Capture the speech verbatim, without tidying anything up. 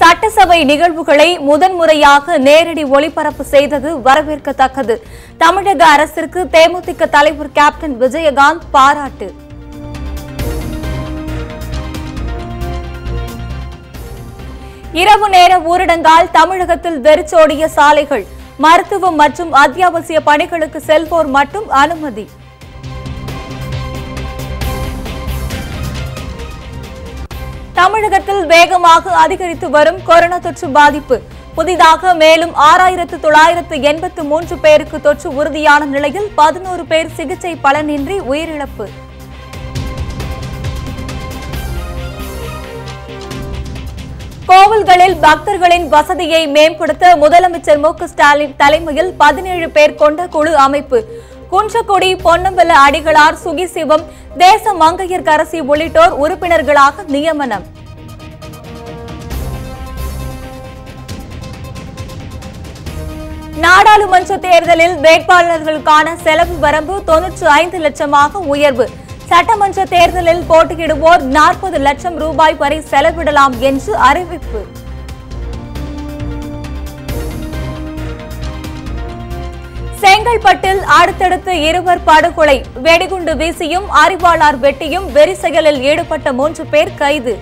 சட்டசபை நிகழ்வுகளை முதன்முறையாக நேரடி ஒளிபரப்பு செய்தது வரவேற்கத்தக்கது. தமிழக அரசிற்கு தேமுதிக தலைவர் கேப்டன் விஜயகாந்த் பாராட்டு. இரவு நேர ஊரடங்கால் தமிழகத்தில் வெறிச்சோடிய சாலைகள். மருத்துவம் மற்றும் அத்தியாவசிய பணிகளுக்கு செல்வோர் மட்டும் அனுமதி. தமிழகத்தில் வேகமாக அதிகரித்து வரும் கொரோனா தொற்று பாதிப்பு. புதிதாக மேலும் ஆறாயிரத்து தொள்ளாயிரத்து எண்பத்து மூன்று பேருக்கு தொற்று உறுதியான நிலையில் பதினோரு பேர் சிகிச்சை பலனின்றி உயிரிழப்பு. கோவில்களில் பக்தர்களின் வசதியை மேம்படுத்த முதலமைச்சர் மு க ஸ்டாலின் தலைமையில் பதினேழு பேர் கொண்ட குழு அமைப்பு. குன்றக்குடி பொன்னம்பல அடிகளார், சுகிசிவம், தேச மங்கையர் கரசி உள்ளிட்டோர் உறுப்பினர்களாக நியமனம். நாடாளுமன்ற தேர்தலில் வேட்பாளர்களுக்கான செலவு வரம்பு தொன்னூற்று ஐந்து லட்சமாக உயர்வு. சட்டமன்ற தேர்தலில் போட்டியிடுவோர் நாற்பது லட்சம் ரூபாய் வரை செலவிடலாம் என்று அறிவிப்பு. செங்கல்பட்டில் அடுத்தடுத்து இருவர் படுகொலை. வெடிகுண்டு வீசியும் அறிவாளார் வெட்டியும் வெறி செயலில் ஈடுபட்ட மூன்று பேர் கைது.